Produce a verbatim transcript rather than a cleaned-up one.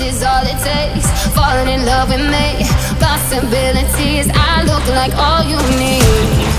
this is all it takes. Falling in love with me, possibilities. I look like all you need.